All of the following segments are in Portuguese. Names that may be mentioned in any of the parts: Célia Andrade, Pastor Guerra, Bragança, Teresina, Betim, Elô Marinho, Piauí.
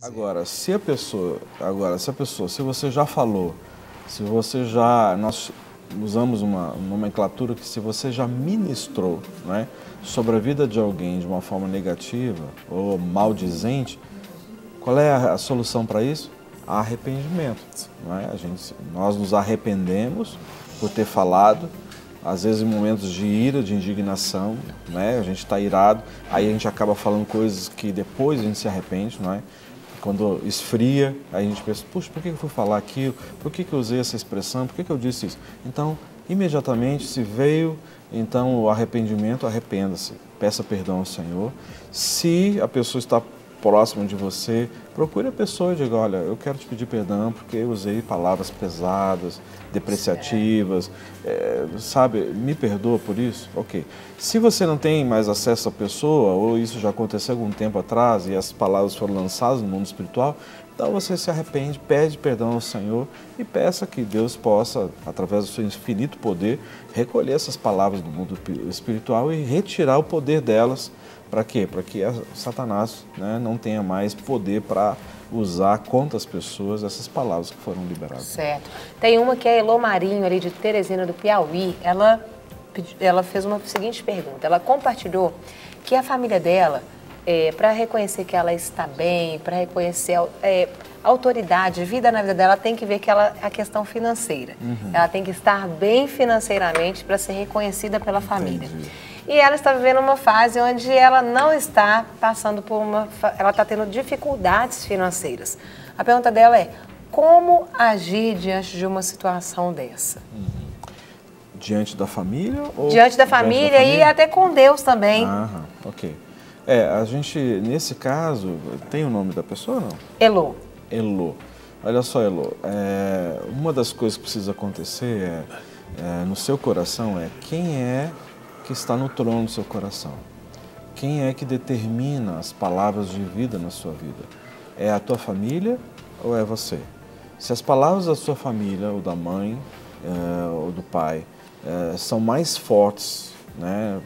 Agora, se você já falou, se você já, nós usamos uma nomenclatura que se você já ministrou, né, sobre a vida de alguém de uma forma negativa ou maldizente, qual é a solução para isso? Arrependimento, né? Nós nos arrependemos por ter falado, às vezes em momentos de ira, de indignação, né? A gente está irado, aí a gente acaba falando coisas que depois a gente se arrepende, né? Quando esfria, aí a gente pensa, puxa, por que eu fui falar aquilo? Por que eu usei essa expressão? Por que eu disse isso? Então, imediatamente, se veio, então, o arrependimento, arrependa-se. Peça perdão ao Senhor. Se a pessoa está próxima de você, procure a pessoa e diga, olha, eu quero te pedir perdão porque eu usei palavras pesadas, depreciativas, sabe, me perdoa por isso? Ok. Se você não tem mais acesso à pessoa, ou isso já aconteceu algum tempo atrás e as palavras foram lançadas no mundo espiritual, então você se arrepende, pede perdão ao Senhor e peça que Deus possa, através do seu infinito poder, recolher essas palavras do mundo espiritual e retirar o poder delas. Para quê? Para que Satanás, né, não tenha mais poder para usar contra as pessoas essas palavras que foram liberadas. Certo. Tem uma que é a Elô Marinho, ali de Teresina, do Piauí. Ela fez uma seguinte pergunta. Ela compartilhou que a família dela, para reconhecer que ela está bem, para reconhecer autoridade, vida na vida dela, tem que ver que a questão financeira. Uhum. Ela tem que estar bem financeiramente para ser reconhecida pela família. E ela está vivendo uma fase onde ela não está passando por uma... Ela está tendo dificuldades financeiras. A pergunta dela é, como agir diante de uma situação dessa? Uhum. Diante da família? Ou diante da família e até com Deus também. Aham, ok. A gente, nesse caso, tem o nome da pessoa ou não? Elô. Elô. Olha só, Elô, uma das coisas que precisa acontecer no seu coração é quem é que está no trono do seu coração. Quem é que determina as palavras de vida na sua vida? É a tua família ou é você? Se as palavras da sua família, ou da mãe, ou do pai, são mais fortes, né,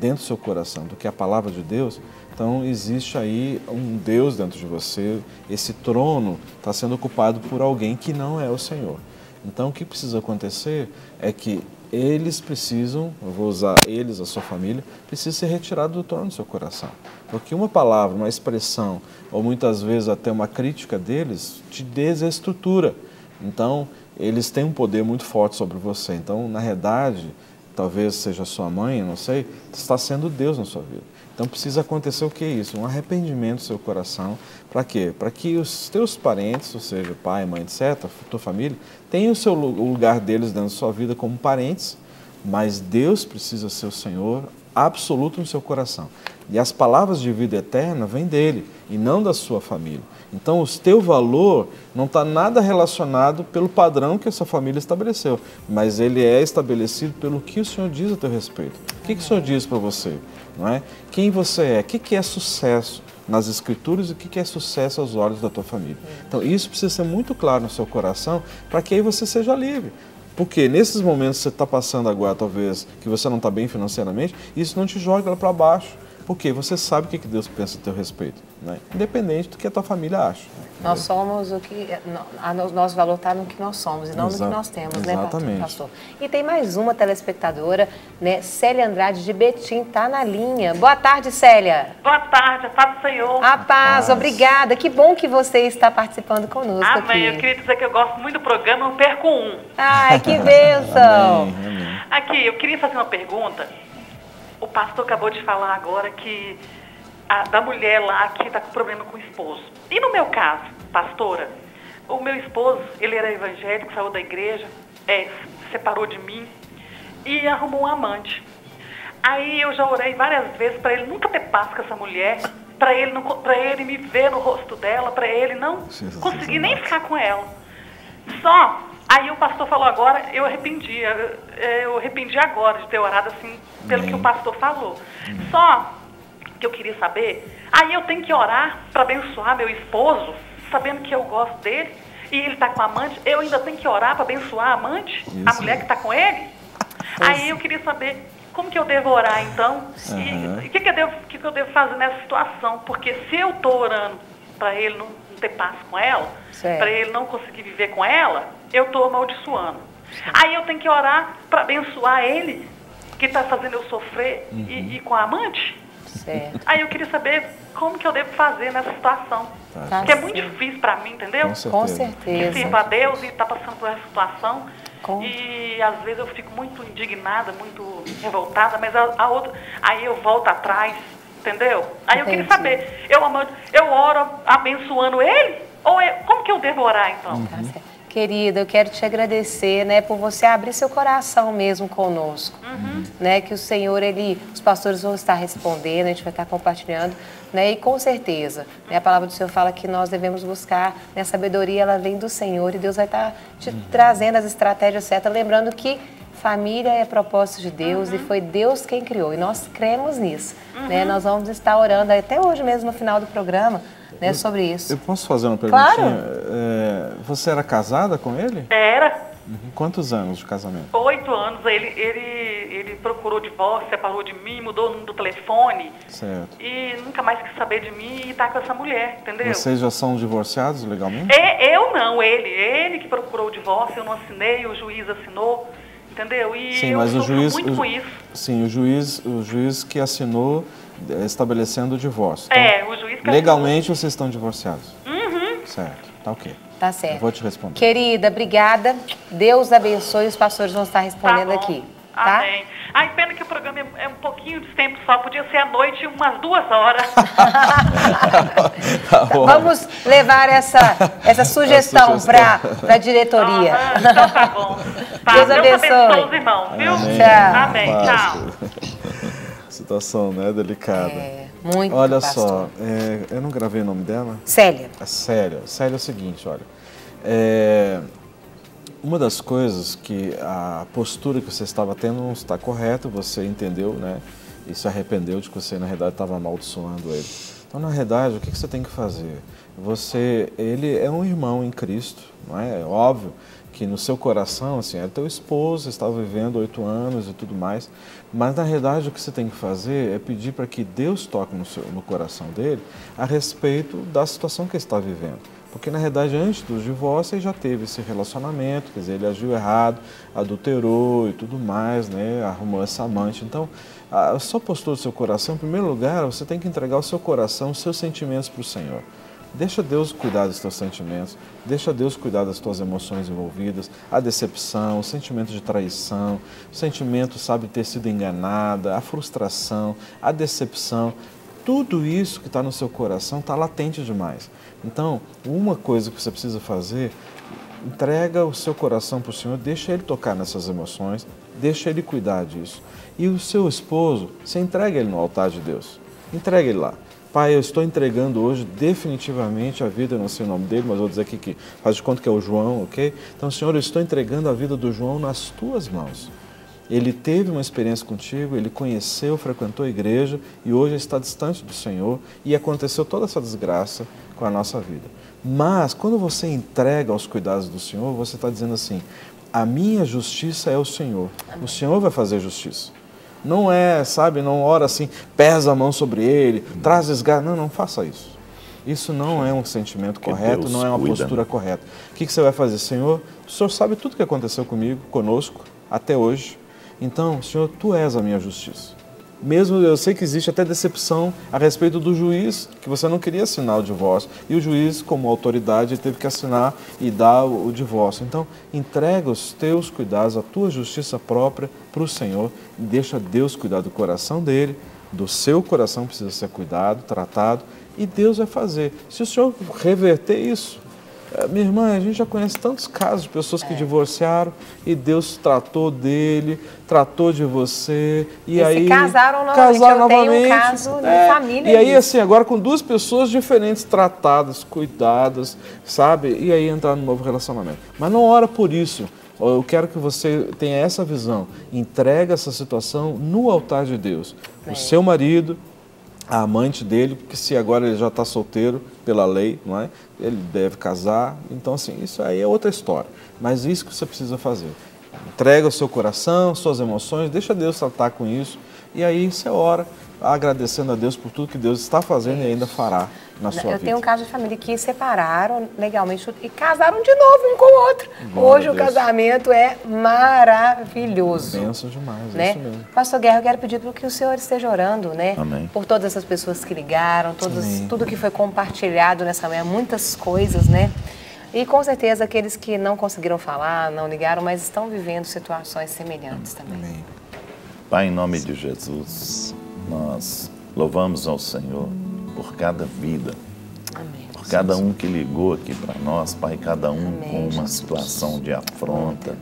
dentro do seu coração do que a palavra de Deus, então existe aí um Deus dentro de você, esse trono está sendo ocupado por alguém que não é o Senhor. Então o que precisa acontecer é que eles precisam, eu vou usar eles, a sua família, precisa ser retirado do trono do seu coração. Porque uma palavra, uma expressão, ou muitas vezes até uma crítica deles, te desestrutura. Então, eles têm um poder muito forte sobre você. Então, na realidade, talvez seja sua mãe, não sei, está sendo Deus na sua vida. Então, precisa acontecer o que é isso? Um arrependimento do seu coração. Para quê? Para que os teus parentes, ou seja, pai, mãe, etc., a tua família, tenham o lugar deles dentro da sua vida como parentes, mas Deus precisa ser o Senhor absoluto no seu coração. E as palavras de vida eterna vêm dele e não da sua família. Então, o teu valor não está nada relacionado pelo padrão que essa família estabeleceu, mas ele é estabelecido pelo que o Senhor diz a teu respeito. O que o Senhor diz para você? Não é? Quem você é? O que é sucesso nas Escrituras e o que é sucesso aos olhos da tua família? Então, isso precisa ser muito claro no seu coração para que aí você seja livre. Porque nesses momentos que você está passando agora, talvez, que você não está bem financeiramente, isso não te joga lá para baixo. Porque você sabe o que Deus pensa a teu respeito, né? Independente do que a tua família acha. Nós somos o que... O nosso valor está no que nós somos e não no que nós temos, exatamente, né, pastor? E tem mais uma telespectadora, né? Célia Andrade, de Betim, está na linha. Boa tarde, Célia. Boa tarde, a paz do Senhor. A paz, obrigada. Que bom que você está participando conosco aqui. Amém. Eu queria dizer que eu gosto muito do programa, eu perco um. Ai, que bênção. Amém, amém. Aqui, eu queria fazer uma pergunta. O pastor acabou de falar agora que da mulher lá que está com problema com o esposo. E no meu caso, pastora, o meu esposo, ele era evangélico, saiu da igreja, separou de mim e arrumou um amante. Aí eu já orei várias vezes para ele nunca ter paz com essa mulher, para ele me ver no rosto dela, para ele não conseguir nem ficar com ela. Só... Aí o pastor falou agora, eu arrependi. Eu arrependi agora de ter orado assim, pelo que o pastor falou. Só que eu queria saber, aí eu tenho que orar para abençoar meu esposo, sabendo que eu gosto dele, e ele está com a amante, eu ainda tenho que orar para abençoar a amante, a mulher que está com ele? Aí eu queria saber, como que eu devo orar então? E o que eu devo fazer nessa situação? Porque se eu estou orando para ele não ter paz com ela, para ele não conseguir viver com ela, eu estou amaldiçoando. Certo. Aí eu tenho que orar para abençoar ele, que está fazendo eu sofrer, uhum, e com a amante. Certo. Aí eu queria saber como que eu devo fazer nessa situação. Tá, porque é muito difícil para mim, entendeu? Com certeza. Que sirva a Deus e está passando por essa situação. Com... E às vezes eu fico muito indignada, muito revoltada, mas a outra, aí eu volto atrás, entendeu? Aí entendi. Eu queria saber, eu oro abençoando ele? Ou como que eu devo orar então? Uhum. Tá, querida, eu quero te agradecer, né, por você abrir seu coração mesmo conosco, uhum, né, que o Senhor, ele, os pastores vão estar respondendo, a gente vai estar compartilhando, né, e com certeza, né, a palavra do Senhor fala que nós devemos buscar, né, a sabedoria, ela vem do Senhor e Deus vai estar te uhum trazendo as estratégias certas, lembrando que família é propósito de Deus, uhum, e foi Deus quem criou, e nós cremos nisso, uhum, né, nós vamos estar orando até hoje mesmo no final do programa, né, sobre isso. Eu posso fazer uma perguntinha? Claro. Você era casada com ele? Era. Uhum. Quantos anos de casamento? 8 anos. Ele procurou divórcio, separou de mim, mudou o número do telefone. Certo. E nunca mais quis saber de mim e tá com essa mulher, entendeu? Vocês já são divorciados legalmente? Eu não, ele. Ele que procurou o divórcio, eu não assinei, o juiz assinou, entendeu? E sim, eu sofro muito com isso. Sim, o juiz que assinou estabelecendo o divórcio. Então, o juiz que legalmente vocês estão divorciados. Uhum. Certo, tá ok. Tá certo. Eu vou te responder. Querida, obrigada. Deus abençoe. Os pastores vão estar respondendo aqui. Tá? Amém. Ai, pena que o programa é um pouquinho de tempo só. Podia ser à noite, umas 2 horas. Tá bom. Vamos levar essa sugestão para a diretoria. Uhum, então tá bom. Tá. Deus abençoe os irmãos, viu? Amém. Tchau. Amém. Tchau. Situação, né, delicada. Muito. Olha só, eu não gravei o nome dela. Célia. Célia é o seguinte, olha. Uma das coisas que a postura que você estava tendo não está correta, você entendeu, né? E se arrependeu de que você, na realidade, estava amaldiçoando ele. Então, na realidade, o que você tem que fazer? Ele é um irmão em Cristo, não é? É óbvio que no seu coração, assim, era teu esposo, estava vivendo 8 anos e tudo mais, mas na realidade o que você tem que fazer é pedir para que Deus toque no coração dele a respeito da situação que ele está vivendo. Porque na realidade antes do divórcio ele já teve esse relacionamento, quer dizer, ele agiu errado, adulterou e tudo mais, né, arrumou essa amante. Então, a sua postura do seu coração, em primeiro lugar, você tem que entregar o seu coração, os seus sentimentos para o Senhor. Deixa Deus cuidar dos teus sentimentos, deixa Deus cuidar das tuas emoções envolvidas, a decepção, o sentimento de traição, o sentimento, sabe, de ter sido enganada, a frustração, a decepção. Tudo isso que está no seu coração está latente demais. Então, uma coisa que você precisa fazer, entrega o seu coração para o Senhor, deixa Ele tocar nessas emoções, deixa Ele cuidar disso. E o seu esposo, você entrega ele no altar de Deus, entrega ele lá. Pai, eu estou entregando hoje definitivamente a vida, eu não sei o nome dele, mas vou dizer aqui que faz de conta que é o João, ok? Então, Senhor, eu estou entregando a vida do João nas Tuas mãos. Ele teve uma experiência contigo, ele conheceu, frequentou a igreja e hoje está distante do Senhor e aconteceu toda essa desgraça com a nossa vida. Mas, quando você entrega aos cuidados do Senhor, você está dizendo assim, a minha justiça é o Senhor, o Senhor vai fazer justiça. Não é, sabe, não ora assim, pesa a mão sobre ele, traz desgaste. Não, não faça isso. Isso não é um sentimento correto, Deus não é uma postura correta. O que você vai fazer? Senhor, o Senhor sabe tudo o que aconteceu comigo, conosco, até hoje. Então, Senhor, Tu és a minha justiça. Mesmo eu sei que existe até decepção a respeito do juiz, que você não queria assinar o divórcio. E o juiz, como autoridade, teve que assinar e dar o divórcio. Então, entrega os teus cuidados, a tua justiça própria para o Senhor. E deixa Deus cuidar do coração dele, do seu coração precisa ser cuidado, tratado. E Deus vai fazer. Se o Senhor reverter isso... Minha irmã, a gente já conhece tantos casos de pessoas que divorciaram e Deus tratou dele, tratou de você. E aí se casaram novamente. Eu tenho um caso de família. E aí, assim, agora com 2 pessoas diferentes, tratadas, cuidadas, sabe? E aí entrar num novo relacionamento. Mas não ora por isso. Eu quero que você tenha essa visão. Entrega essa situação no altar de Deus. O seu marido, a amante dele, porque se agora ele já está solteiro pela lei, não é? Ele deve casar, então assim, isso aí é outra história, mas isso que você precisa fazer, entrega o seu coração, suas emoções, deixa Deus tratar com isso, e aí você ora, agradecendo a Deus por tudo que Deus está fazendo e ainda fará na sua vida. Eu tenho um caso de família que separaram legalmente e casaram de novo um com o outro. Hoje o casamento é maravilhoso. Bênção demais, né? É isso mesmo. Pastor Guerra, eu quero pedir para que o senhor esteja orando, né? Amém. Por todas as pessoas que ligaram, tudo que foi compartilhado nessa manhã, muitas coisas, né? E com certeza aqueles que não conseguiram falar, não ligaram, mas estão vivendo situações semelhantes também. Amém. Pai, em nome de Jesus, nós louvamos ao Senhor por cada vida, amém, por cada um que ligou aqui para nós, Pai, cada um amém, com uma situação de afronta,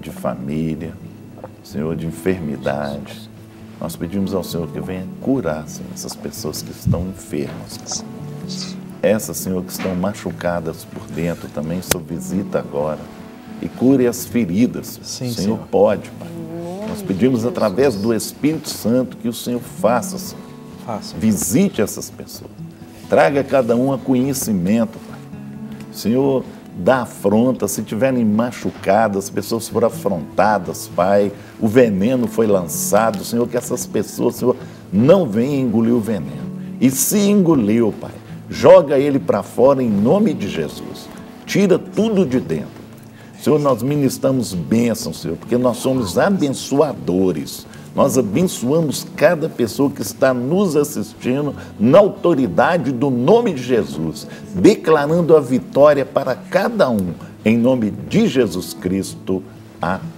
de família, Senhor, de enfermidade. Nós pedimos ao Senhor que venha curar, Senhor, essas pessoas que estão enfermas, essas, Senhor, que estão machucadas por dentro também, Senhor, visita agora e cure as feridas. Sim, Senhor, pode, Pai. Nós pedimos através do Espírito Santo que o Senhor faça, Senhor. Faça. Visite essas pessoas. Traga cada um a conhecimento, Pai. Senhor, dá afronta, se tiverem machucadas, as pessoas foram afrontadas, Pai. O veneno foi lançado, Senhor, que essas pessoas, Senhor, não venham engolir o veneno. E se engoliu, Pai, joga ele para fora em nome de Jesus. Tira tudo de dentro. Senhor, nós ministramos bênção, Senhor, porque nós somos abençoadores. Nós abençoamos cada pessoa que está nos assistindo na autoridade do nome de Jesus, declarando a vitória para cada um, em nome de Jesus Cristo. Amém.